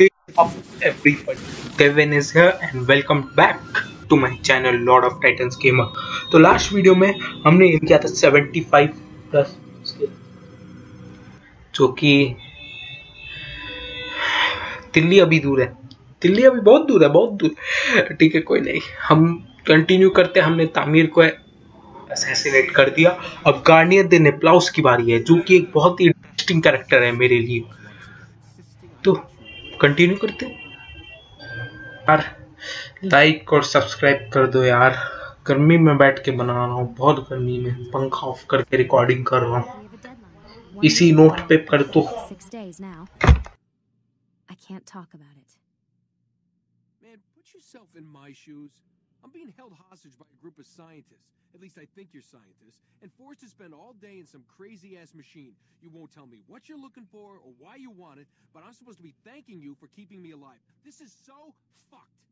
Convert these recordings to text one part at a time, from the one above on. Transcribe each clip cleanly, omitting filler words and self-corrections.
Greetings of everybody, Kevin is here and welcome back to my channel Lord of Titans Gamer. तो last video में हमने ये किया था 75 प्लस स्किल, जो कि दिल्ली अभी दूर है, दिल्ली अभी बहुत दूर है, बहुत दूर। ठीक है, कोई नहीं, हम कंटिन्यू करते हैं। हमने तामीर को असैसिनेट कर दिया, अब गार्नियर दे नेप्लाउस की बारी है, जो कि एक बहुत ही इंटरेस्टिंग कैरेक्टर है मेरे लिए, तो कंटिन्यू करते हैं। यार लाइक और सब्सक्राइब कर दो यार, गर्मी में बैठ के बना रहा हूँ, बहुत गर्मी में, पंखा ऑफ करके रिकॉर्डिंग कर रहा हूँ। इसी नोट पे कर दो। I'm being held hostage by a group of scientists. At least I think you're scientists, and forced to spend all day in some crazy-ass machine. You won't tell me what you're looking for or why you want it, but I'm supposed to be thanking you for keeping me alive. This is so fucked.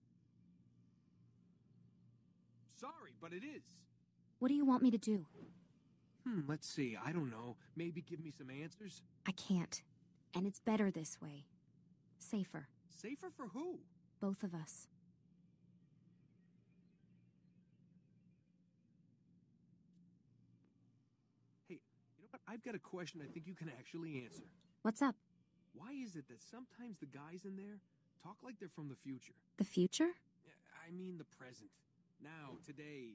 Sorry, but it is. What do you want me to do? Let's see. I don't know. Maybe give me some answers? I can't. And it's better this way. Safer. Safer for who? Both of us. I've got a question I think you can actually answer. What's up? Why is it that sometimes the guys in there talk like they're from the future? The future? I mean the present. Now, today,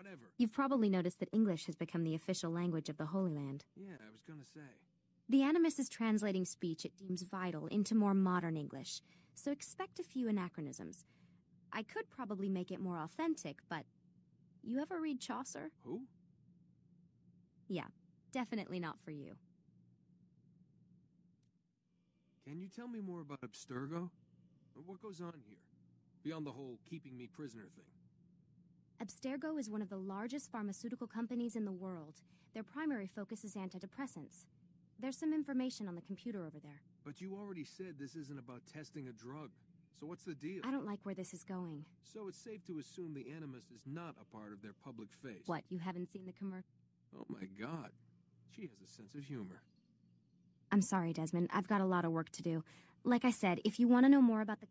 whatever. You've probably noticed that English has become the official language of the Holy Land. Yeah, I was gonna say. The Animus is translating speech it deems vital into more modern English, so expect a few anachronisms. I could probably make it more authentic, but... You ever read Chaucer? Who? Yeah. Definitely not for you. Can you tell me more about Abstergo? What goes on here, beyond the whole keeping me prisoner thing? Abstergo is one of the largest pharmaceutical companies in the world. Their primary focus is antidepressants. There's some information on the computer over there. But you already said this isn't about testing a drug. So what's the deal? I don't like where this is going. So it's safe to assume the Animus is not a part of their public face. What, you haven't seen the commercial? Oh my God. She has a sense of humor. I'm sorry, Desmond. I've got a lot of work to do. Like I said, if you want to know more about the...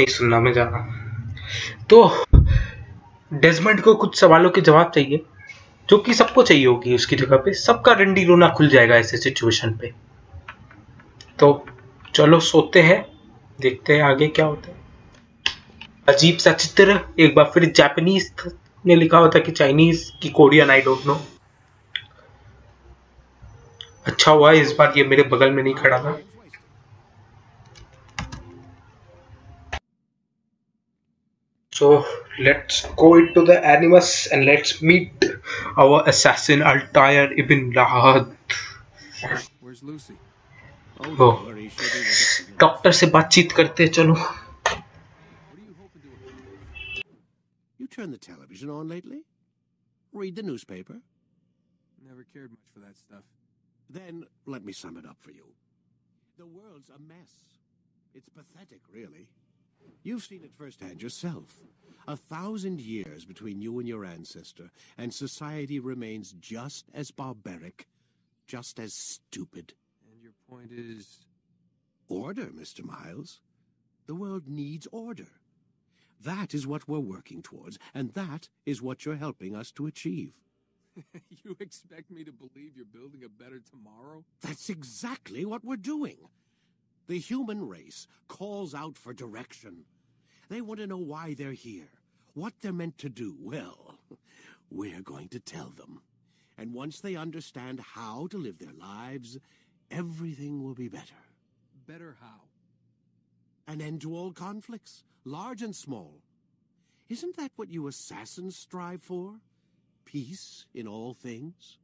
नहीं सुनना मैं जा रहा। तो Desmond को कुछ सवालों के जवाब चाहिए, जो कि सबको चाहिए होगी। उसकी जगह पे सबका रंडी रोना खुल जाएगा ऐसे सिचुएशन पे। तो चलो सोते हैं, देखते हैं आगे क्या होता है। अजीब सा चित्र, एक बार फिर जापानीज में लिखा होता कि चाइनीज की कोरियन, आई डोंट नो। अच्छा हुआ इस बार ये मेरे बगल में नहीं खड़ा था। So let's go into the Animus and let's meet our assassin Altaïr Ibn-La'Ahad. Where's Lucy? Oh, doctor से बातचीत करते चलो। You turn the television on lately? Read the newspaper? Never cared much for that stuff. Then, let me sum it up for you. The world's a mess. It's pathetic, really. You've seen it firsthand yourself. 1,000 years between you and your ancestor, and society remains just as barbaric, just as stupid. And your point is? Order, Mr. Miles. The world needs order. That is what we're working towards, and that is what you're helping us to achieve. You expect me to believe you're building a better tomorrow? That's exactly what we're doing. The human race calls out for direction. They want to know why they're here, what they're meant to do. Well, we're going to tell them. And once they understand how to live their lives, everything will be better. Better how? An end to all conflicts, large and small. Isn't that what you assassins strive for? Peace in all things?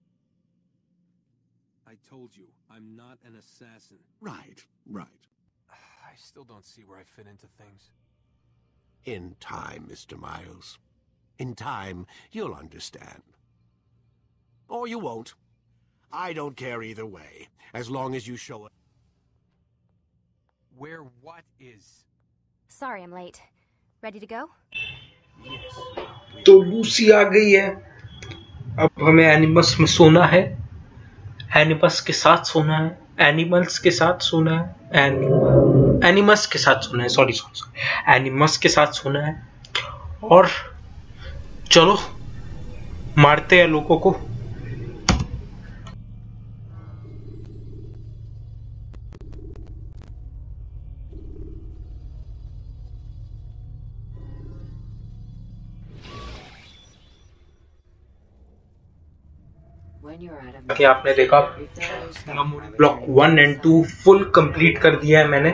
I told you, I'm not an assassin. Right. I still don't see where I fit into things. In time, Mr. Miles. In time, you'll understand. Or you won't. I don't care either way, as long as you show it. Where what is? Sorry I'm late. Ready to go? Yes. तो Lucy आ गई है। अब हमें एनिमस में सोना है, एनिमस के साथ सोना है। एनिमल्स के साथ सोना है, एनिमस के साथ सोना है, सॉरी एनिमस के साथ सोना है। और चलो मारते हैं लोगों को। कि आपने देखा ब्लॉक 1 और 2 फुल कंप्लीट कर दिया है मैंने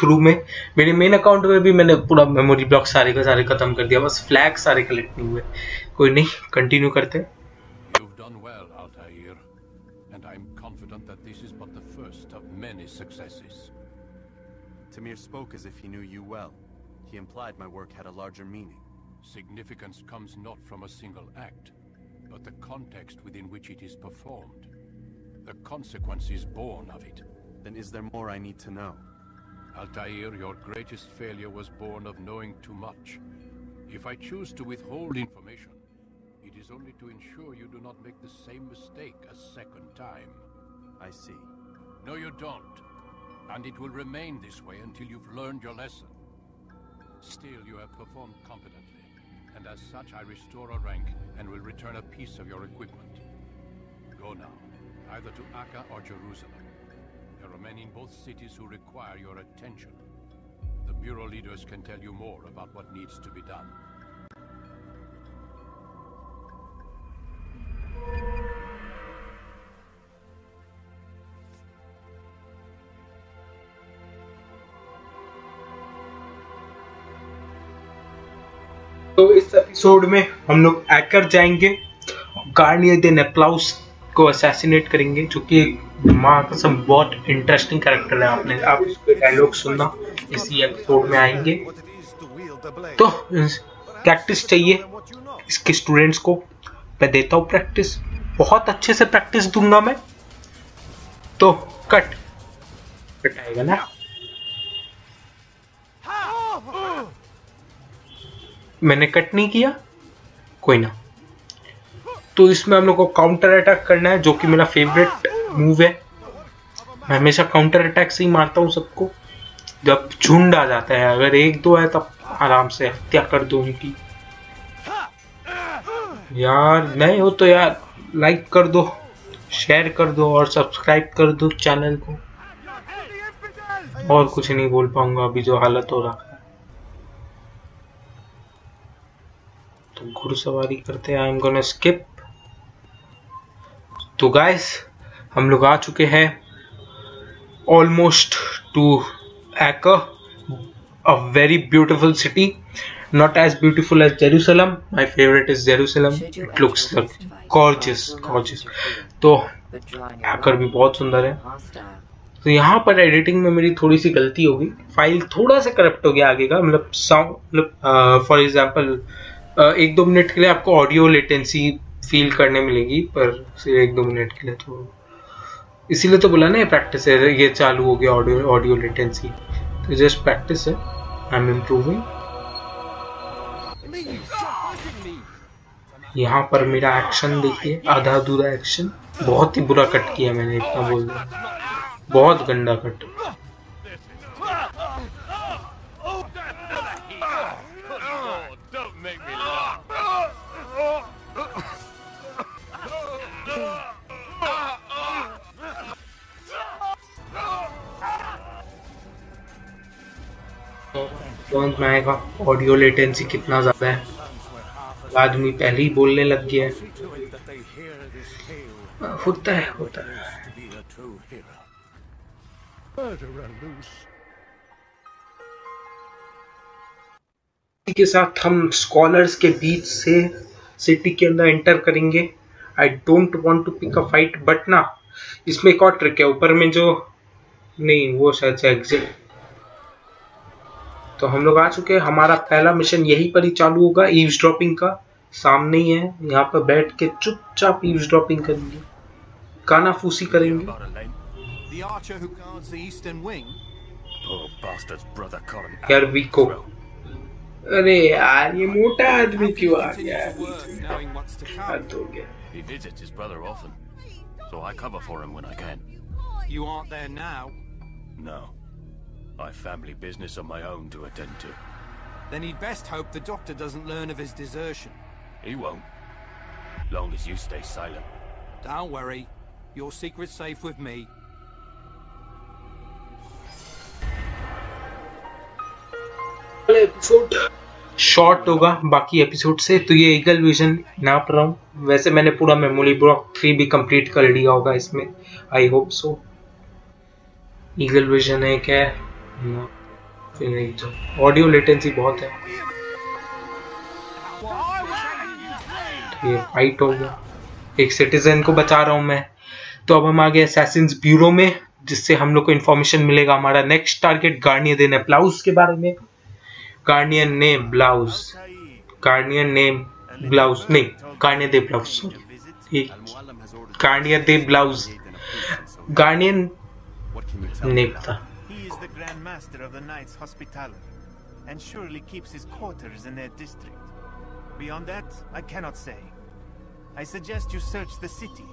थ्रू में। मेरे मेन अकाउंट में भी मैंने पूरा मेमोरी ब्लॉक सारे का सारे खत्म कर दिया, बस फ्लैग सारे कलेक्ट नहीं हुए। कोई नहीं, कंटिन्यू करते। You've done well, Altair, and I'm confident that this is but the first of many successes. Tamir spoke as if he knew you well. He implied my work had a larger meaning. Significance comes not from a single act, but the context within which it is performed, the consequences born of it. Then is there more I need to know? Altair, your greatest failure was born of knowing too much. If I choose to withhold information, it is only to ensure you do not make the same mistake a second time. I see. No, you don't. And it will remain this way until you've learned your lesson. Still, you have performed competently. And as such, I restore a rank and will return a piece of your equipment. Go now, either to Acre or Jerusalem. There are men in both cities who require your attention. The bureau leaders can tell you more about what needs to be done. तो इस episode में हम लोग एकर जाएंगे, Garnier de नेप्लाउस को assassinate करेंगे, जो कि मां कसम बहुत इंटरेस्टिंग कैरेक्टर है। आपने आप इसके डायलॉग सुनना इसी एपिसोड में आएंगे। तो प्रैक्टिस चाहिए इसके स्टूडेंट्स को, मैं देता हूँ प्रैक्टिस, बहुत अच्छे से प्रैक्टिस दूंगा मैं। तो कट आएगा ना, मैंने कट नहीं किया, कोई ना। तो इसमें हम लोग को काउंटर अटैक करना है, जो कि मेरा फेवरेट मूव है। मैं हमेशा काउंटर अटैक से ही मारता हूँ सबको। जब झुंड आ जाता है, अगर 1-2 है तब आराम से हत्या कर दो उनकी। यार नहीं हो तो यार लाइक कर दो, शेयर कर दो और सब्सक्राइब कर दो चैनल को। और कुछ नहीं बोल पाऊंगा अभी, जो हालत हो रहा है। घुड़सवारी करते हैं, आई एम गोना स्किप। तो गाइस हम लोग आ चुके हैं almost to Acre, a very beautiful city, not as beautiful as Jerusalem. My favourite is Jerusalem, it looks like gorgeous. तो एकर भी बहुत सुंदर है। तो यहाँ पर एडिटिंग में मेरी थोड़ी सी गलती होगी, फाइल थोड़ा सा करप्ट हो गया आगे का, मतलब साउंड फॉर एग्जाम्पल 1-2 मिनट के लिए आपको ऑडियो लेटेंसी फील करने मिलेगी, पर सिर्फ 1-2 मिनट के लिए। तो इसीलिए तो बोला ना ये प्रैक्टिस है, ये चालू हो गया ऑडियो लेटेंसी, तो जस्ट प्रैक्टिस है। I am improving. यहाँ पर मेरा एक्शन देखिए, आधा अधूरा एक्शन, बहुत ही बुरा कट किया मैंने, इतना बोल दिया, बहुत गंदा कट। आएगा ऑडियो लेटेंसी कितना ज्यादा है, आदमी पहले ही बोलने लग गया है। होता है। के साथ हम स्कॉलर्स के बीच से सिटी के अंदर एंटर करेंगे। I don't want to pick a fight, but ना इसमें एक और ट्रिक है, ऊपर में जो नहीं वो शायद से एग्जिट। तो हम लोग आ चुके हैं, हमारा पहला मिशन यहीं पर ही चालू होगा, ईव्स ड्रॉपिंग का। सामने ही है, यहाँ पर बैठ के चुपचाप ईव्स ड्रॉपिंग करेंगे, कानाफूसी करेंगे। यार वीको, अरे यार ये मोटा आदमी क्यों आ गया है? You aren't there now? No. I've family business on my own to attend to. Then he'd best hope the doctor doesn't learn of his desertion. He won't. Long as you stay silent. Don't worry. Your secret's safe with me. Episode short होगा बाकी episode से, तो ये eagle vision नाप रहा हूँ. वैसे मैंने पूरा मेमोरी ब्लॉक 3 भी कंप्लीट कर लिया होगा इसमें, I hope so. Eagle vision है क्या, ऑडियो लेटेंसी बहुत है, ये फाइट होगा. एक सिटीजन को बचा रहा हूँ मैं. तो अब हम आ गए असैसिन्स ब्यूरो में, जिससे हम लोग को इन्फॉर्मेशन मिलेगा हमारा next target Garnier de Naplouse के बारे में. Garnier name blouse, Garnier name blouse नहीं, Garnier de blouse, Garnier de blouse, Garnier name था. He is the Grand Master of the Knights Hospitaller and surely keeps his quarters in their district. Beyond that, I cannot say. I suggest you search the city.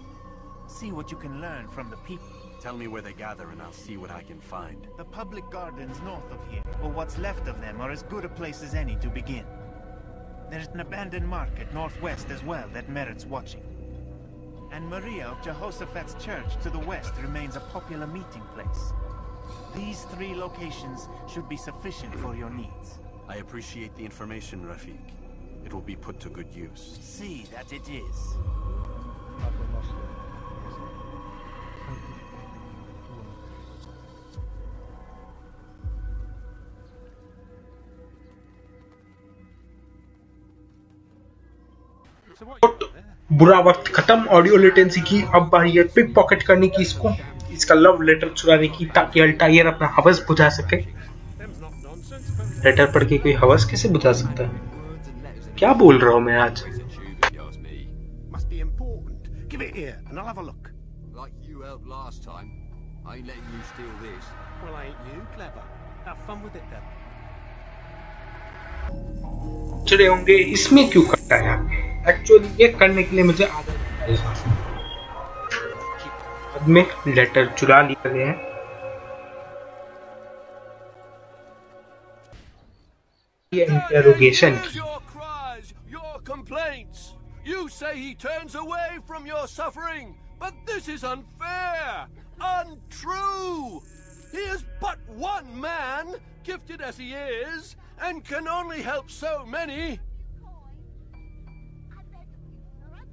See what you can learn from the people. Tell me where they gather and I'll see what I can find. The public gardens north of here, or what's left of them, are as good a place as any to begin. There's an abandoned market northwest as well that merits watching. And Maria of Jehoshaphat's church to the west remains a popular meeting place. These 3 locations should be sufficient for your needs. I appreciate the information, Rafiq. It will be put to good use. See that it is. बुरा वक्त खत्म, audio latency की. अब बारी है pick pocket करने की, इसको इसका लव लेटर चुराने की, ताकि अल्टायर अपना हवस बुझा सके. लेटर पढ़ के कोई हवस कैसे बुझा सकता है? क्या बोल रहा हूँ मैं आज? चले होंगे इसमें, क्यों करता है आपने? एक्चुअली ये करने के लिए मुझे बाद में लेटर चुरा लिए गए हैं. ये इंटरोगेशन की. Your complaints. You say he turns away from your suffering, but this is unfair, untrue. He is but one man, gifted as he is, and can only help so many.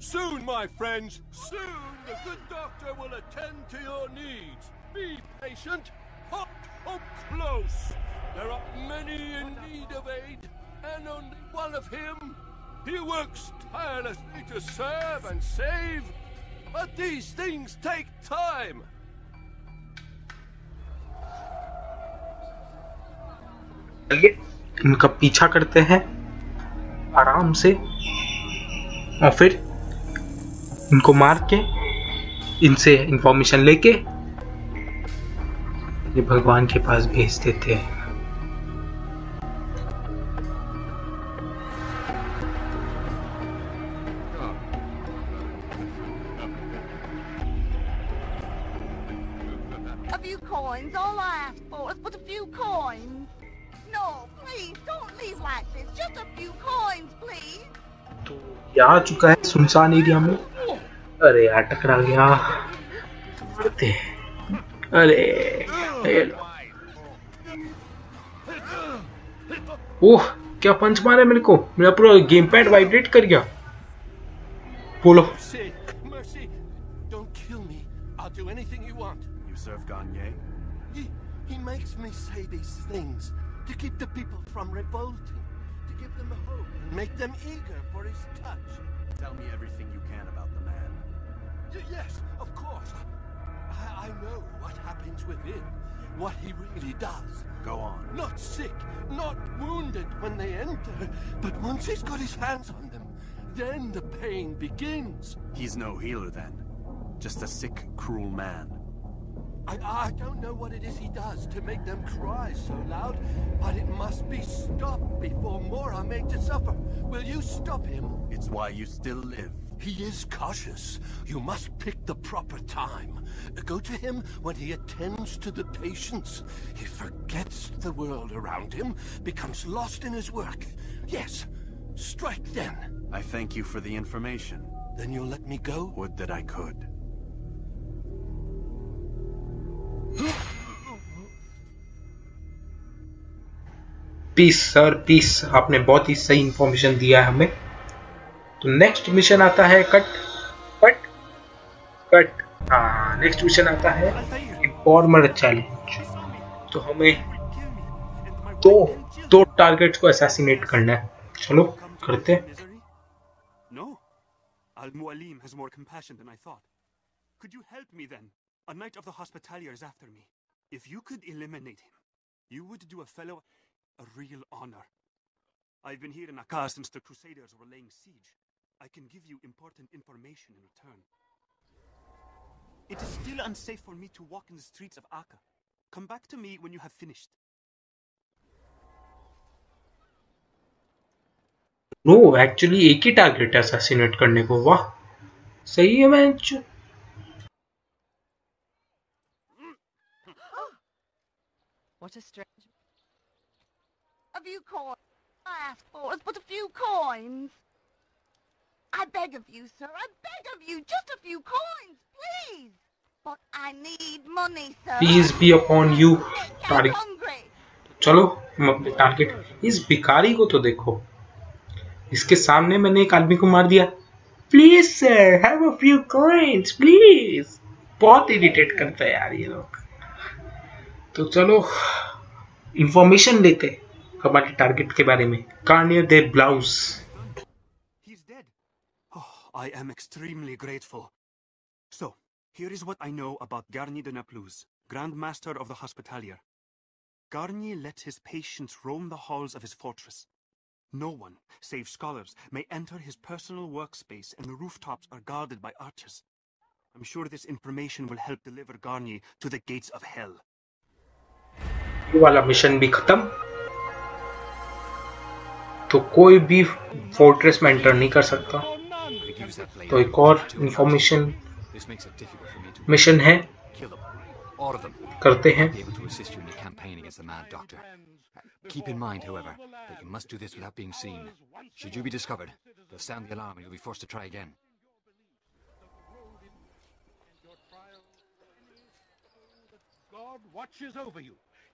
Soon, my friends, soon the good doctor will attend to your needs. Be patient, hot or close. There are many in need of aid, and only one of him. He works tirelessly to serve and save, but these things take time. चलिए इनका पीछा करते हैं आराम से, और फिर इनको मार के इनसे इंफॉर्मेशन लेके ये भगवान के पास भेज देते हैं. तो ये आ चुका है सुनसान एरिया में. अरे यार टकरा गया, मरते हैं. अरे ओह क्या पंच मारा मेरे को, मेरा पूरा गेम पैड वाइब्रेट कर गया. बोलो Yes, of course. I know what happens within, what he really does. Go on. Not sick, not wounded when they enter, but once he's got his hands on them, then the pain begins. He's no healer then, just a sick, cruel man. I don't know what it is he does to make them cry so loud, but it must be stopped before more are made to suffer. Will you stop him? It's why you still live. He is cautious. You must pick the proper time. Go to him when he attends to the patients. He forgets the world around him, becomes lost in his work. Yes, strike then. I thank you for the information. Then you'll let me go? Would that I could. Peace sir peace, आपने बहुत ही सही information दिया है हमें. तो next mission आता है कट. हाँ, नेक्स्ट मिशन आता है इन्फॉर्मर चैलेंज. तो हमें दो टारगेट्स को असैसिनेट करना है. चलो करते हैं. No Al Mualim has more compassion than I thought. Could you help me then? A knight of the Hospitallers after me. If you could eliminate him you would do a fellow a real honor. I've been here in Acre since the Crusaders were laying siege. I can give you important information in return. It is still unsafe for me to walk in the streets of Acre. Come back to me when you have finished. No, actually, एक ही target assassinate करने को. वाह, सही है मैं. What a strange. A few coins. I asked for us but a few coins. I beg of you, sir. I beg of you, just a few coins, please. But I need money, sir. Peace be upon you, target. चलो हम अपने target इस भिखारी को तो देखो. इसके सामने मैंने एक आदमी को मार दिया. Please sir, have a few coins, please. बहुत इरिटेट करता है यार ये लोग. तो चलो इंफॉर्मेशन लेते हैं हमारे टारगेट के बारे में. Garnier de blouse. He's dead. Oh, I am extremely grateful. So, here is what I know about Garnier de Naplouse, Grand Master of the Hospitalier. Garnier let his patients roam the halls of his fortress. No one, save scholars, may enter his personal workspace, and the rooftops are guarded by archers. I'm sure this information will help deliver Garnier to the gates of hell. ये वाला mission भी खत्म. तो कोई भी fortress में enter नहीं कर सकता. तो एक और इंफॉर्मेशन मिशन है, करते हैं.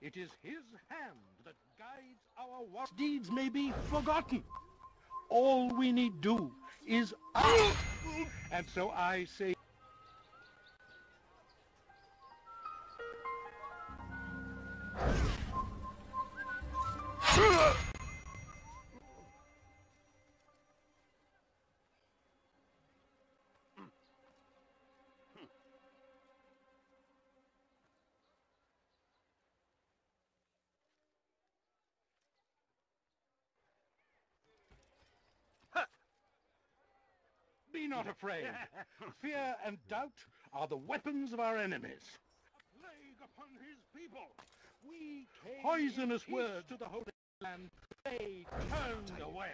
It is his hand that guides our worst deeds may be forgotten. All we need do is ask. And so I say. Be not afraid. Fear and doubt are the weapons of our enemies. A plague upon his people. We poisonous words to the Holy Land. They turned away.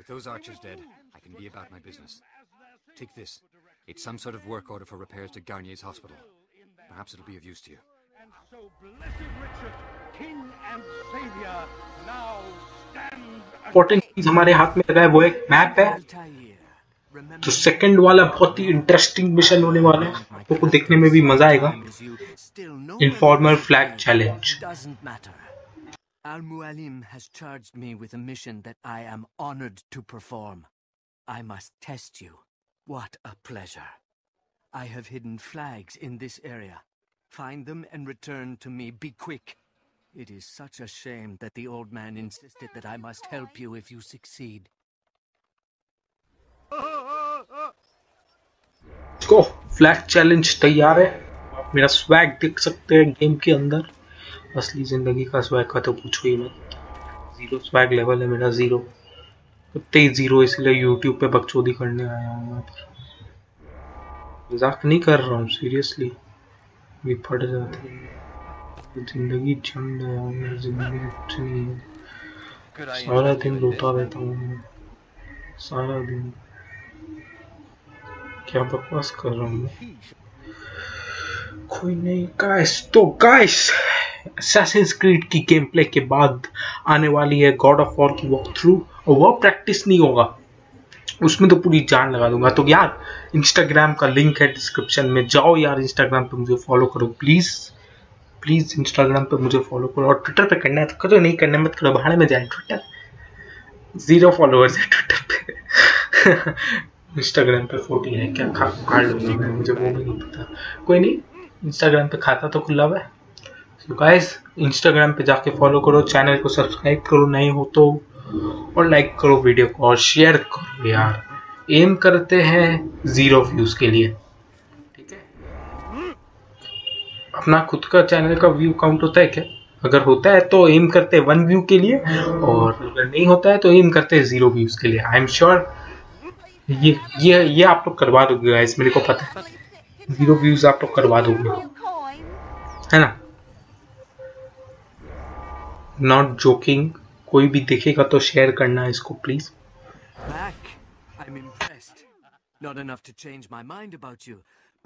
With those archers dead, I can be about my business. Take this. It's some sort of work order for repairs to Garnier's hospital. Perhaps it'll be of use to you. And so blessed Richard, King and Savior, now stands. Important चीज हमारे हाथ में लगा है वो एक map है. तो सेकंड वाला बहुत ही इंटरेस्टिंग मिशन होने वाला है. आपको तो देखने में भी मजा आएगा. Informer flag challenge. Al Mualim has charged me with a mission that I am honored to perform. I must test you. What a pleasure. I have hidden flags in this area. Find them and return to me. Be quick. It is such a shame that the old man insisted that I must help you if you succeed. को flag challenge तैयार है. आप मेरा swag देख सकते हैं game के अंदर. असली जिंदगी का स्वैग का तो पूछो ही मत. जीरो स्वैग लेवल है मेरा, जीरो. तेज जीरो, इसलिए यूट्यूब पे बकचोदी करने आया हूँ मैं. मजाक नहीं कर रहा हूँ, सीरियसली. भी फट जाती है जिंदगी. जंग है जिंदगी, कुछ नहीं है. सारा दिन रोता रहता हूँ, सारा दिन क्या बकवास कर रहा हूँ मैं? कोई नहीं गाइस, तो गाइस Assassin's Creed की गेम प्ले के बाद आने वाली है God of War की वॉक थ्रू, और वो प्रैक्टिस नहीं होगा, उसमें तो पूरी जान लगा दूंगा। तो यार इंस्टाग्राम का लिंक है डिस्क्रिप्शन में, जाओ यार इंस्टाग्राम पे मुझे फॉलो करो प्लीज़ प्लीज़, इंस्टाग्राम पे मुझे फॉलो करो। और ट्विटर पे करना है तो करो, नहीं करना मत करो, भाड़े में जाए। ट्विटर 0 फॉलोअर्स है ट्विटर पे इंस्टाग्राम पे 40 है, क्या खा लूँगा मुझे वो भी नहीं पता। कोई नहीं, इंस्टाग्राम पे खाता तो खुला हुआ है। सो गाइस इंस्टाग्राम पे जाके फॉलो करो, चैनल को सब्सक्राइब करो नहीं हो तो, और लाइक करो वीडियो को और शेयर करो यार। एम करते हैं 0 व्यूज के लिए, ठीक है? अपना खुद का चैनल का व्यू काउंट होता है क्या? अगर होता है तो एम करते हैं 1 व्यू के लिए, और अगर नहीं होता है तो एम करते हैं 0 व्यूज के लिए। आई एम श्योर ये आप लोग करवा दोगे गाइस, मेरे को पता है 0 व्यूज आप लोग करवा दोगे, है ना? Not joking. कोई भी देखेगा तो शेयर करना इसको please. I'm impressed. Not enough to change my mind about you,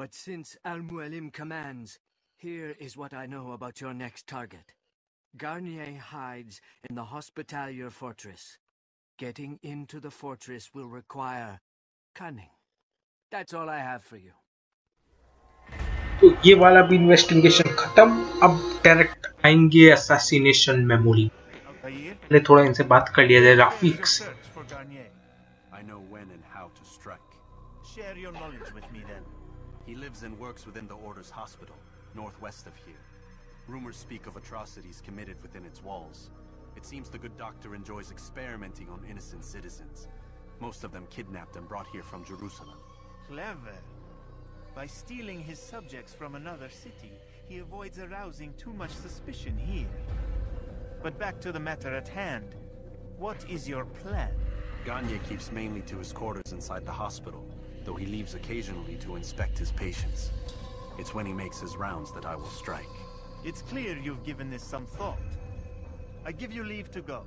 but since Al Mualim commands, here is what I know about your next target. Garnier hides in the Hospitaller fortress. Getting into the fortress will require cunning. That's all I have for you. तो ये वाला भी investigation खत्म, अब direct आएंगे assassination memory. पहले थोड़ा इनसे बात कर लिया जाए राफिक से। I know when and how to strike. Share your knowledge with me then. He lives and works within the Order's hospital, northwest of here. Rumors speak of atrocities committed within its walls. It seems the good doctor enjoys experimenting on innocent citizens. Most of them kidnapped and brought here from Jerusalem. Clever. By stealing his subjects from another city, he avoids arousing too much suspicion here. But back to the matter at hand. What is your plan? Garnier keeps mainly to his quarters inside the hospital, though he leaves occasionally to inspect his patients. It's when he makes his rounds that I will strike. It's clear you've given this some thought. I give you leave to go.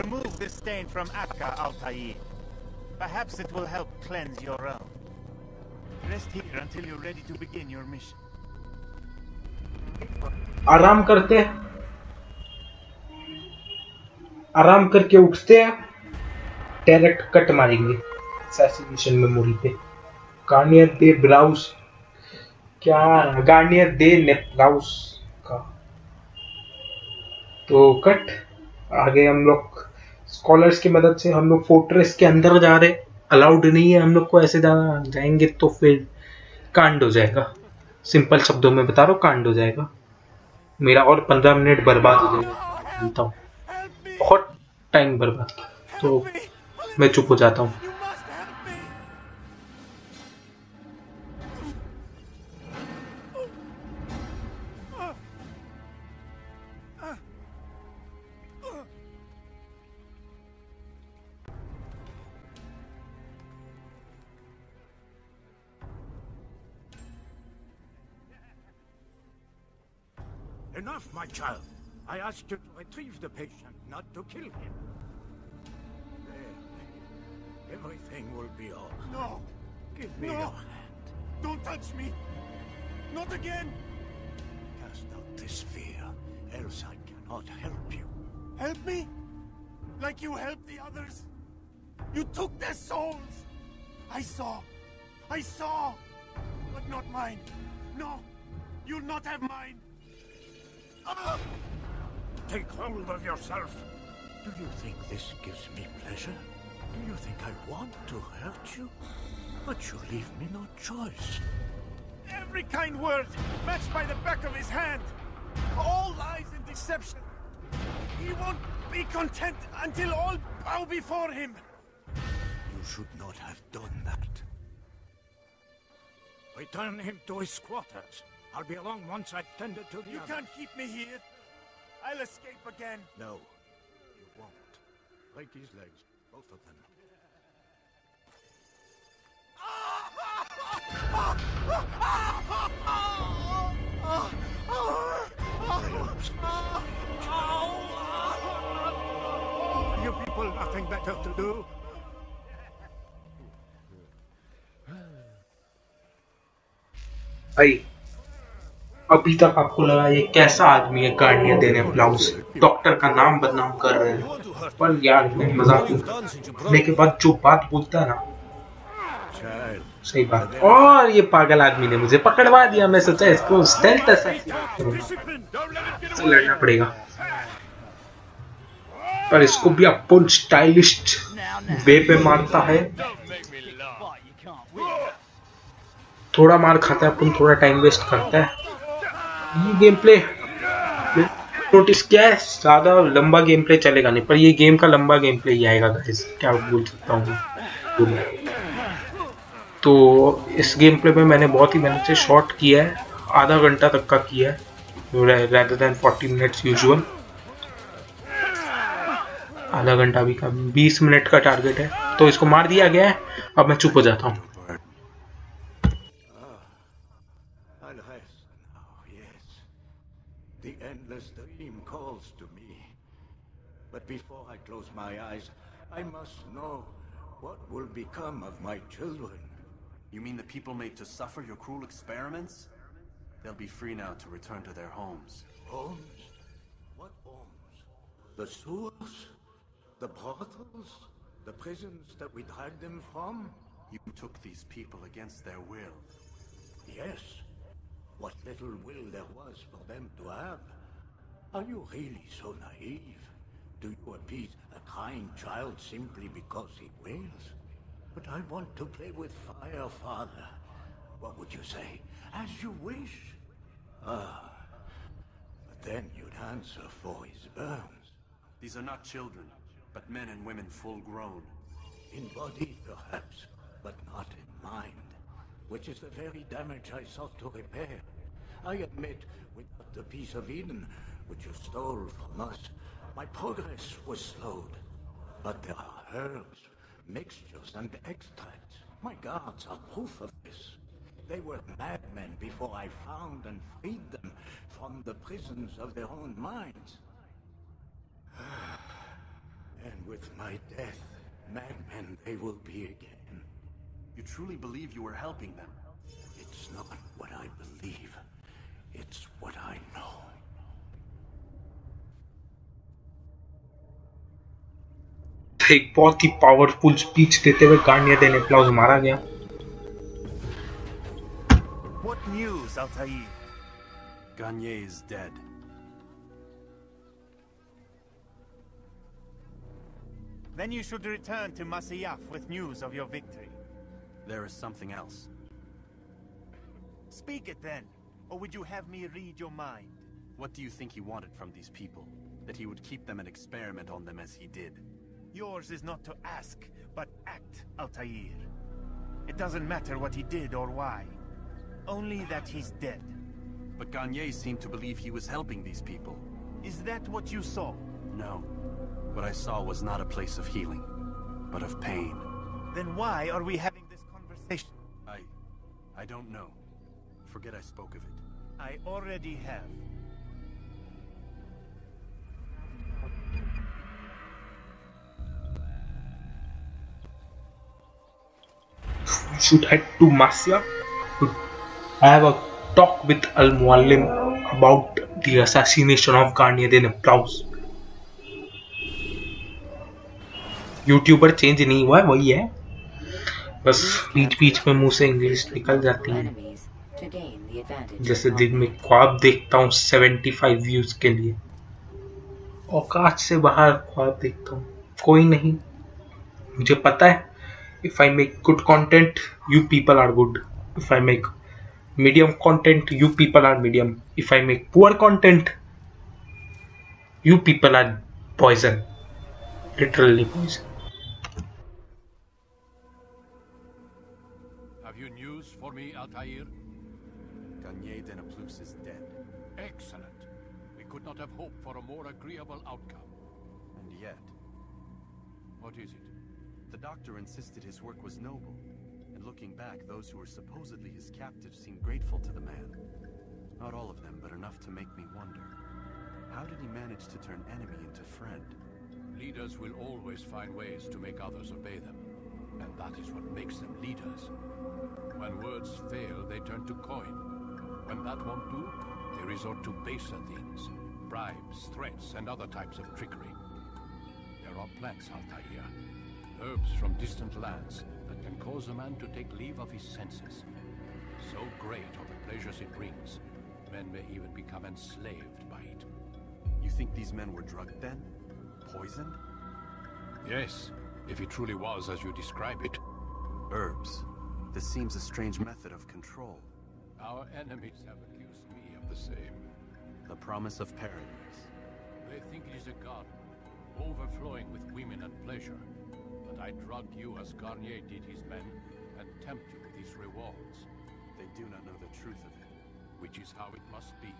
Remove this stain from Acre, Altaïr. Perhaps it will help cleanse your own. Rest here until you're ready to begin your mission. आराम करते हैं, आराम करके उठते हैं, direct cut मारेंगे assassination memory पे। Garnier de blouse, क्या गार्नियर दे नेपलाउस का तो कट। आगे हम लोग स्कॉलर्स की मदद से हम लोग फोर्ट्रेस के अंदर जा रहे, अलाउड नहीं है हम लोग को ऐसे जाना, जाएंगे तो फिर कांड हो जाएगा। सिंपल शब्दों में बता रहा हूँ, कांड हो जाएगा मेरा, और 15 मिनट बर्बाद हो जाएगा, जानता हूँ बहुत टाइम बर्बाद। तो मैं चुप हो जाता हूँ। Enough, my child. I asked you to retrieve the patient, not to kill him. There. Everything will be all right. No! Give me your hand. Don't touch me! Not again! Cast out this fear, else I cannot help you. Help me? Like you helped the others? You took their souls! I saw! But not mine. No! You'll not have mine! Ah! Take hold of yourself. Do you think this gives me pleasure? Do you think I want to hurt you? But you leave me no choice. Every kind word matched by the back of his hand. All lies and deception. He won't be content until all bow before him. You should not have done that. Return him to his quarters. I'll be along once I've tended to the others. You can't keep me here. I'll escape again. No, you won't. Break his legs, both of them. You people nothing better to do? भाई अभी तक आपको लगा ये कैसा आदमी है Garnier दे नैपलाउज़, doctor का नाम बदनाम कर रहे हैं, पर यार इसमें मजाक करने के बाद जो बात बोलता है ना सही बात। और ये पागल आदमी ने मुझे पकड़वा दिया, मैं सोचा इसको स्टेल्थ अटैक लड़ना पड़ेगा, पर इसको भी अपन स्टाइलिश वे पे मारता है, थोड़ा मार खाता है अपन, थोड़ा टाइम वेस्ट करता है। ये गेम प्ले नोटिस क्या है, ज्यादा लंबा गेम प्ले चलेगा नहीं, पर ये गेम का लंबा गेम प्ले ही आएगा गाइस, क्या बोल सकता हूँ। तो इस गेम प्ले में मैंने बहुत ही मेहनत से शॉर्ट किया है, आधा घंटा तक का किया है rather than 40 मिनट्स यूजुअल, आधा घंटा भी का 20 मिनट का टारगेट है। तो इसको मार दिया गया है, अब मैं चुप हो जाता हूँ। But before I close my eyes, I must know what will become of my children. You mean the people made to suffer your cruel experiments? They'll be free now to return to their homes. Homes? What homes? The sewers? The brothels? The prisons that we'd hide them from? You took these people against their will. Yes. What little will there was for them to have. Are you really so naive? Do you appease a kind child simply because he wails? But I want to play with fire, father. What would you say? As you wish. Ah, but then you'd answer for his burns. These are not children, but men and women full grown. In body, perhaps, but not in mind, which is the very damage I sought to repair. I admit, without the peace of Eden, which you stole from us, my progress was slowed, but there are herbs, mixtures, and extracts. My guards are proof of this. They were madmen before I found and freed them from the prisons of their own minds. And with my death, madmen they will be again. You truly believe you were helping them? It's not what I believe, it's what I know. एक बहुत ही powerful speech देते हुए Garnier दे नैपलाउज़ मारा गया। What news, Altaïr? Garnier is dead. Then you should return to Masyaf with news of your victory. There is something else. Speak it then, or would you have me read your mind? What do you think he wanted from these people? That he would keep them and experiment on them as he did? Yours is not to ask, but act, Altaïr. It doesn't matter what he did or why. Only that he's dead. But Garnier seemed to believe he was helping these people. Is that what you saw? No. What I saw was not a place of healing, but of pain. Then why are we having this conversation? I don't know. Forget I spoke of it. I already have. You should head to Masyaf to have a talk with Al Mualim about the assassination of Garnier de Naplouse. YouTuber change नहीं हुआ है, वही है, बस बीच बीच में मुंह से English निकल जाती है, जैसे दिन में ख्वाब देखता हूँ 75 व्यूज के लिए, औकात से बाहर ख्वाब देखता हूँ। कोई नहीं, मुझे पता है if I make good content you people are good, if I make medium content you people are medium, if I make poor content you people are poison, literally poison. Have you news for me, Altaïr? Garnier de Naplouse is dead. Excellent. We could not have hoped for a more agreeable outcome. And yet, what is it? The doctor insisted his work was noble, and looking back, those who were supposedly his captives seemed grateful to the man. Not all of them, but enough to make me wonder. How did he manage to turn enemy into friend? Leaders will always find ways to make others obey them, and that is what makes them leaders. When words fail, they turn to coin, When that won't do, they resort to baser things. Bribes, threats, and other types of trickery. There are plants, Altair. Herbs from distant lands that can cause a man to take leave of his senses. So great are the pleasures it brings, men may even become enslaved by it. You think these men were drugged then? Poisoned? Yes, if it truly was as you describe it. Herbs. This seems a strange method of control. Our enemies have accused me of the same. The promise of paradise. They think it is a garden, overflowing with women and pleasure. But I drugged you as Garnier did his men, and tempt you with these rewards. They do not know the truth of it. Which is how it must be.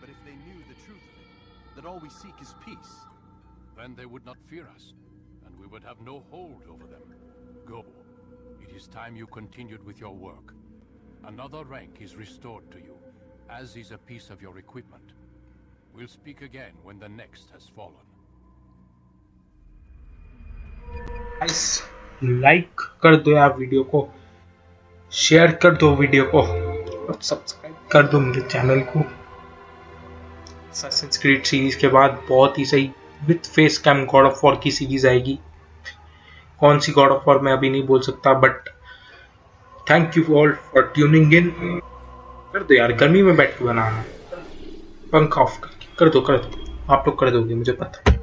But if they knew the truth of it, that all we seek is peace, then they would not fear us, and we would have no hold over them. Go. It is time you continued with your work. Another rank is restored to you, as is a piece of your equipment. We'll speak again when the next has fallen. Guys, like कर दो यार video को, share कर दो video को, और subscribe कर दो मेरे चैनल को। Assassin's Creed सीरीज के बाद बहुत ही सही with face cam God of War की सीरीज आएगी। कौन सी गॉड ऑफ वॉर मैं अभी नहीं बोल सकता, but thank you all for tuning in. कर दो यार, गर्मी में बैठ के बनाना, पंखा ऑफ करके कर दो, आप लोग कर दोगे, मुझे पता है।